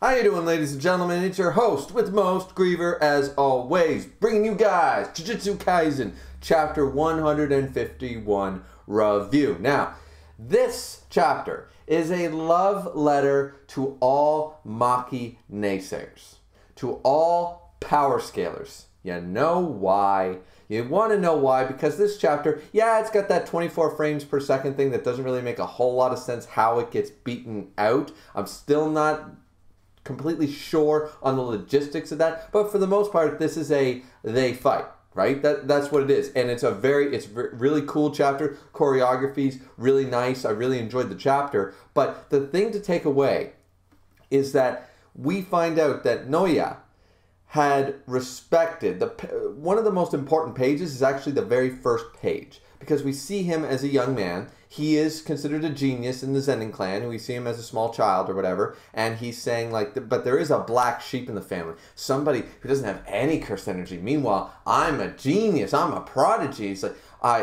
How you doing, ladies and gentlemen? It's your host with most, Griever, as always, bringing you guys Jujutsu Kaisen chapter 151 review. Now, this chapter is a love letter to all Maki naysayers, to all power scalers. You know why? You want to know why, because this chapter, yeah, it's got that 24 frames per second thing that doesn't really make a whole lot of sense how it gets beaten out. I'm still not completely sure on the logistics of that, but for the most part, this is a they fight, right? That's what it is, and it's a really cool chapter. Choreography's really nice. I really enjoyed the chapter, but the thing to take away is that we find out that Noya had respected one of the most important pages is actually the very first page, because we see him as a young man. He is considered a genius in the Zenin clan, and we see him as a small child or whatever, and he's saying, like, but there is a black sheep in the family, somebody who doesn't have any cursed energy. Meanwhile, I'm a genius, I'm a prodigy. It's like,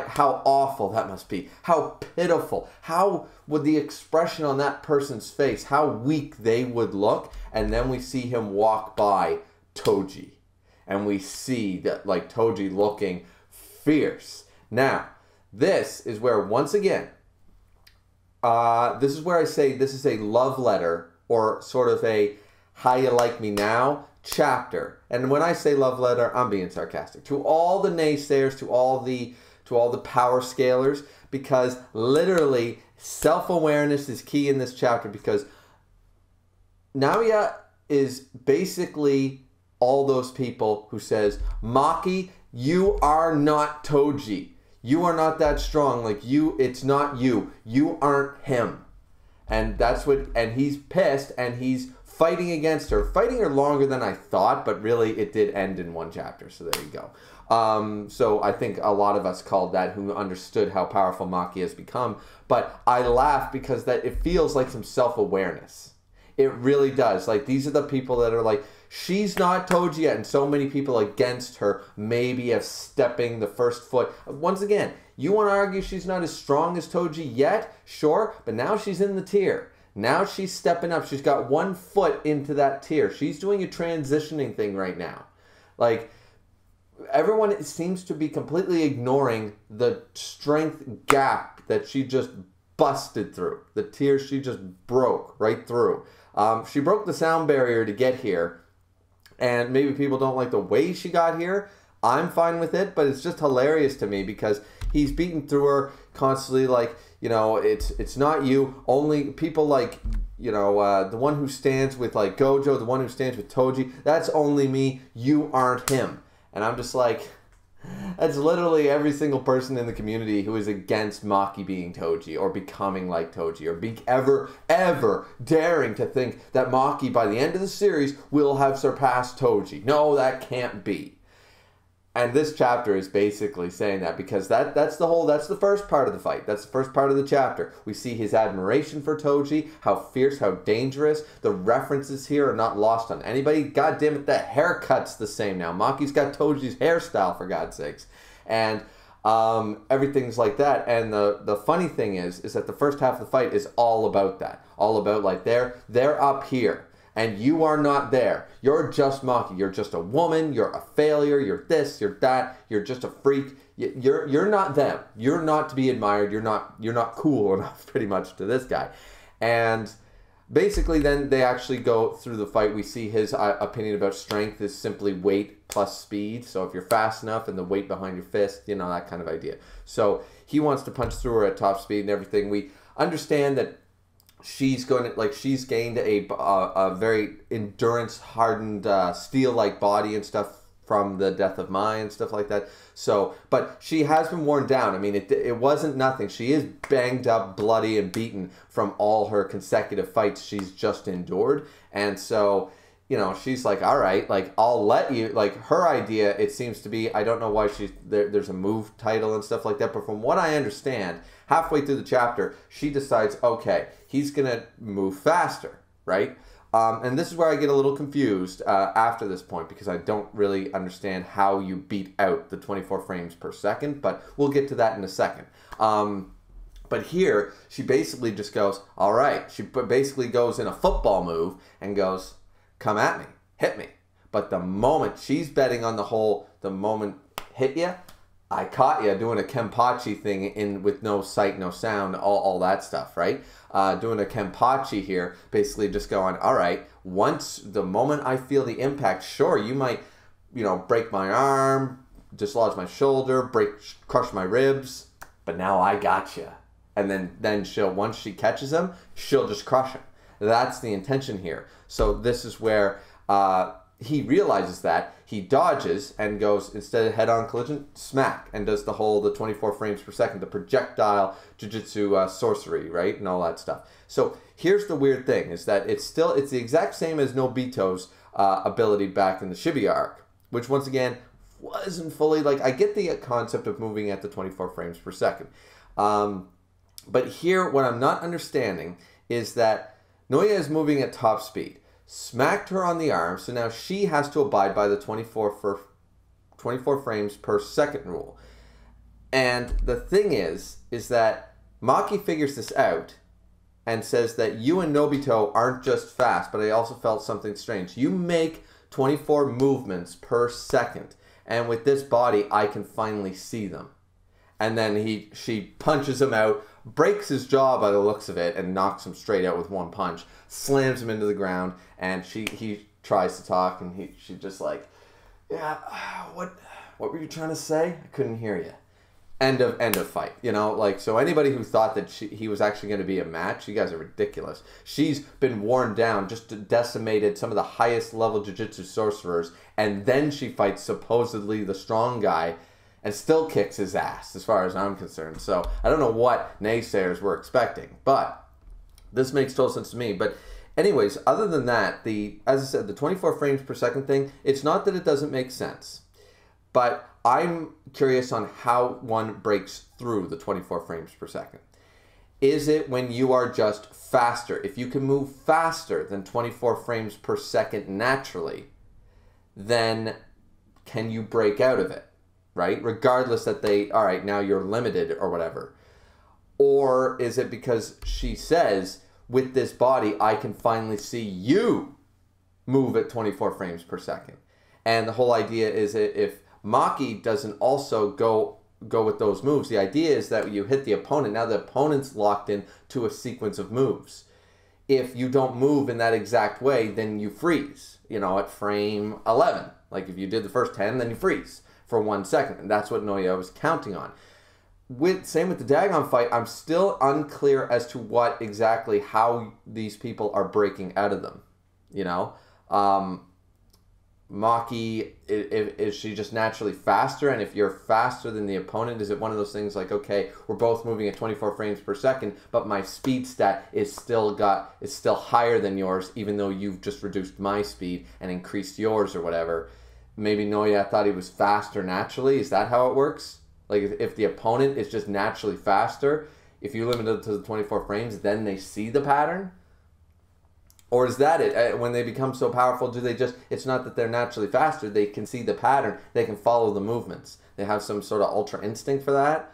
how awful that must be, how pitiful, how would the expression on that person's face, how weak they would look. And then we see him walk by Toji, and we see that, like, Toji looking fierce. Now, this is where, once again, this is where I say this is a love letter, or sort of a how you like me now chapter. And when I say love letter, I'm being sarcastic to all the naysayers, to all the power scalers, because literally self-awareness is key in this chapter, because Noya is basically all those people who says, Maki, you are not Toji. You are not that strong. Like, you, it's not you. You aren't him. And that's what, and he's pissed, and he's fighting against her. Fighting her longer than I thought, but really it did end in one chapter, so there you go. So I think a lot of us called that, who understood how powerful Maki has become. But I laugh because that it feels like some self-awareness. It really does. Like, these are the people that are like, she's not Toji yet, and so many people against her maybe have stepping the first foot. Once again, you want to argue she's not as strong as Toji yet? Sure, but now she's in the tier. Now she's stepping up. She's got one foot into that tier. She's doing a transitioning thing right now. Like, everyone seems to be completely ignoring the strength gap that she just busted through. The tier she just broke right through. She broke the sound barrier to get here, and maybe people don't like the way she got here. I'm fine with it, but it's just hilarious to me because he's beating through her constantly, like, you know, it's not you. Only people like, you know, the one who stands with, like, Gojo, the one who stands with Toji, that's only me, you aren't him. And I'm just like, that's literally every single person in the community who is against Maki being Toji or becoming like Toji, or ever daring to think that Maki by the end of the series will have surpassed Toji. No, that can't be. And this chapter is basically saying that, because that's the first part of the fight. That's the first part of the chapter. We see his admiration for Toji, how fierce, how dangerous. The references here are not lost on anybody. God damn it, the haircut's the same now. Maki's got Toji's hairstyle, for God's sakes. And everything's like that. And the funny thing is that the first half of the fight is all about that. All about, like, they're up here, and you are not there. You're just Maki. You're just a woman. You're a failure. You're this. You're that. You're just a freak. You're not them. You're not to be admired. You're not cool enough, pretty much, to this guy. And basically, then they actually go through the fight. We see his opinion about strength is simply weight plus speed. So if you're fast enough and the weight behind your fist, you know, that kind of idea. So he wants to punch through her at top speed and everything. We understand that she's going to, like, she's gained a very endurance hardened steel-like body and stuff from the death of Mai and stuff like that. So, but she has been worn down. I mean, it wasn't nothing. She is banged up, bloody, and beaten from all her consecutive fights she's just endured. And so, you know, she's like, all right, like, I'll let you, like, her idea, it seems to be, I don't know why she's, there's a move title and stuff like that, but from what I understand, halfway through the chapter, she decides, okay, he's going to move faster, right? And this is where I get a little confused after this point, because I don't really understand how you beat out the 24 frames per second, but we'll get to that in a second. But here, she basically just goes, all right, she basically goes in a football move and goes, come at me, hit me. But the moment she's betting on the whole, the moment hit you, I caught you doing a Kenpachi thing in with no sight, no sound, all that stuff, right? Doing a Kenpachi here, basically just going, all right, once the moment I feel the impact, sure, you might, you know, break my arm, dislodge my shoulder, crush my ribs, but now I got you. And then she'll, once she catches him, she'll just crush him. That's the intention here. So this is where he realizes that. He dodges and goes, instead of head-on collision, smack, and does the whole, the 24 frames per second, the projectile jujutsu sorcery, right, and all that stuff. So here's the weird thing, is that it's the exact same as Nobito's ability back in the Shibuya arc, which once again wasn't fully, like, I get the concept of moving at the 24 frames per second. But here, what I'm not understanding is that Noya is moving at top speed, smacked her on the arm, so now she has to abide by the 24 frames per second rule. And the thing is that Maki figures this out and says that you and Nobito aren't just fast, but I also felt something strange. You make 24 movements per second, and with this body, I can finally see them. And then she punches him out, breaks his jaw by the looks of it, and knocks him straight out with one punch, slams him into the ground, and he tries to talk, and she just like, yeah, what were you trying to say? I couldn't hear you. End of fight, you know, like, so anybody who thought that he was actually going to be a match, you guys are ridiculous. She's been worn down, just decimated some of the highest level jujitsu sorcerers, and then she fights supposedly the strong guy, and still kicks his ass, as far as I'm concerned. So I don't know what naysayers were expecting, but this makes total sense to me. But anyways, other than that, as I said, the 24 frames per second thing, it's not that it doesn't make sense, but I'm curious on how one breaks through the 24 frames per second. Is it when you are just faster? If you can move faster than 24 frames per second naturally, then can you break out of it? Right? Regardless that they, all right, now you're limited or whatever. Or is it because she says, with this body, I can finally see you move at 24 frames per second. And the whole idea is if Maki doesn't also go with those moves, the idea is that you hit the opponent, now the opponent's locked in to a sequence of moves. If you don't move in that exact way, then you freeze, you know, at frame 11. Like if you did the first 10, then you freeze for 1 second, and that's what Noya was counting on. Same with the Dagon fight, I'm still unclear as to what exactly, how these people are breaking out of them, you know? Maki, is she just naturally faster? And if you're faster than the opponent, is it one of those things like, okay, we're both moving at 24 frames per second, but my speed stat is still higher than yours, even though you've just reduced my speed and increased yours or whatever. Maybe Noya thought he was faster naturally. Is that how it works? Like, if the opponent is just naturally faster, if you limit it to the 24 frames, then they see the pattern? Or is that it? When they become so powerful, do they just... It's not that they're naturally faster. They can see the pattern. They can follow the movements. They have some sort of ultra instinct for that.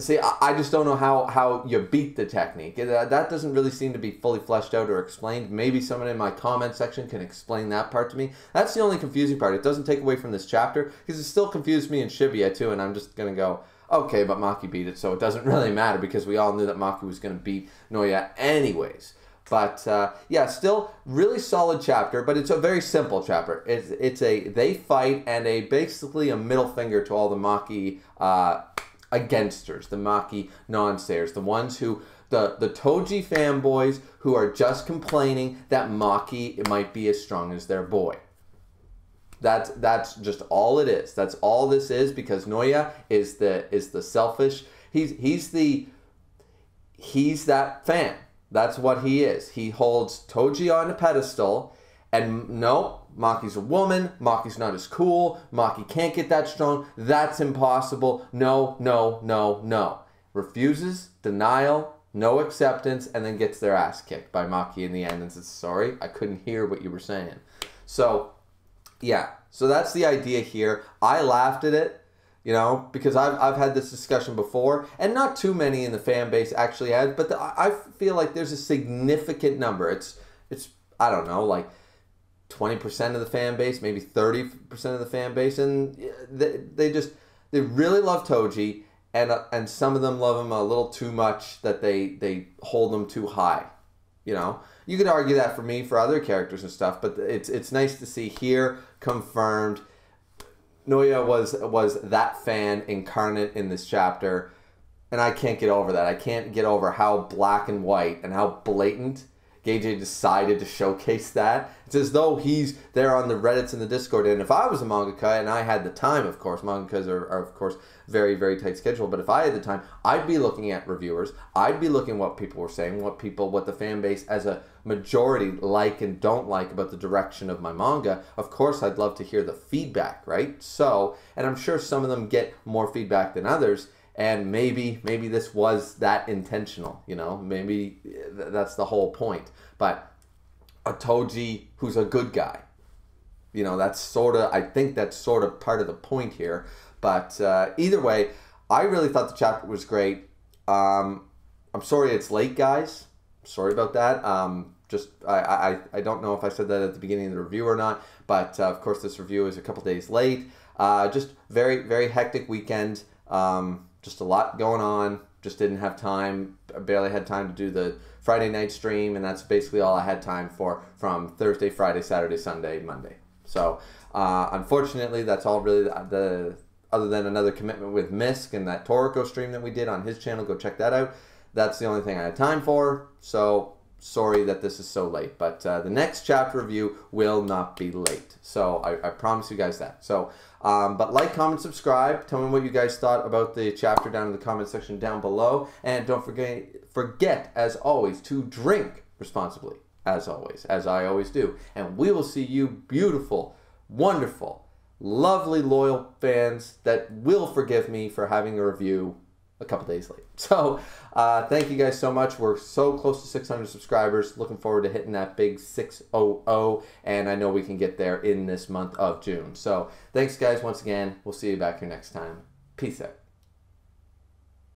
See, I just don't know how you beat the technique. That doesn't really seem to be fully fleshed out or explained. Maybe someone in my comment section can explain that part to me. That's the only confusing part. It doesn't take away from this chapter, because it still confused me in Shibuya too, and I'm just going to go, okay, but Maki beat it, so it doesn't really matter, because we all knew that Maki was going to beat Noya anyways. But, yeah, still really solid chapter, but it's a very simple chapter. It's a they fight and a basically a middle finger to all the Maki... againsters, the Maki non-sayers, the ones who, the Toji fanboys who are just complaining that Maki might be as strong as their boy. That's just all it is. That's all this is, because Noya is the selfish. He's that fan. That's what he is. He holds Toji on a pedestal, and no, Maki's a woman, Maki's not as cool, Maki can't get that strong, that's impossible, no, no, no, no. Refuses, denial, no acceptance, and then gets their ass kicked by Maki in the end and says, sorry, I couldn't hear what you were saying. So, yeah, so that's the idea here. I laughed at it, you know, because I've had this discussion before, and not too many in the fan base actually had, but I feel like there's a significant number. It's I don't know, like... 20% of the fan base, maybe 30% of the fan base, and they really love Toji, and some of them love him a little too much, that they hold him too high. You know, you could argue that for me for other characters and stuff, but it's nice to see here confirmed. Noya was that fan incarnate in this chapter, and I can't get over that. I can't get over how black and white and how blatant Geijei decided to showcase that. It's as though he's there on the Reddits and the Discord, and if I was a mangaka and I had the time, of course, mangakas are of course very, very tight schedule, but if I had the time, I'd be looking at reviewers, I'd be looking what people were saying, what the fan base as a majority like and don't like about the direction of my manga. Of course, I'd love to hear the feedback, right? So, and I'm sure some of them get more feedback than others, and maybe this was that intentional, you know? Maybe that's the whole point. But a Toji who's a good guy, you know, that's sort of, I think that's sort of part of the point here. But either way, I really thought the chapter was great. I'm sorry it's late, guys. Sorry about that. I don't know if I said that at the beginning of the review or not, but of course this review is a couple days late. Just very, very hectic weekend. Just a lot going on. Just didn't have time. I barely had time to do the Friday night stream, and that's basically all I had time for from Thursday, Friday, Saturday, Sunday, Monday. So unfortunately, that's all really the other than another commitment with Misk and that Toriko stream that we did on his channel. Go check that out. That's the only thing I had time for. So sorry that this is so late, but the next chapter review will not be late. So I promise you guys that. So. But like, comment, subscribe. Tell me what you guys thought about the chapter down in the comment section down below. And don't forget, as always, to drink responsibly, as always, as I always do. And we will see you beautiful, wonderful, lovely, loyal fans that will forgive me for having a review a couple days late. So thank you guys so much. We're so close to 600 subscribers. Looking forward to hitting that big 600, and I know we can get there in this month of June. So thanks guys once again. We'll see you back here next time. Peace out.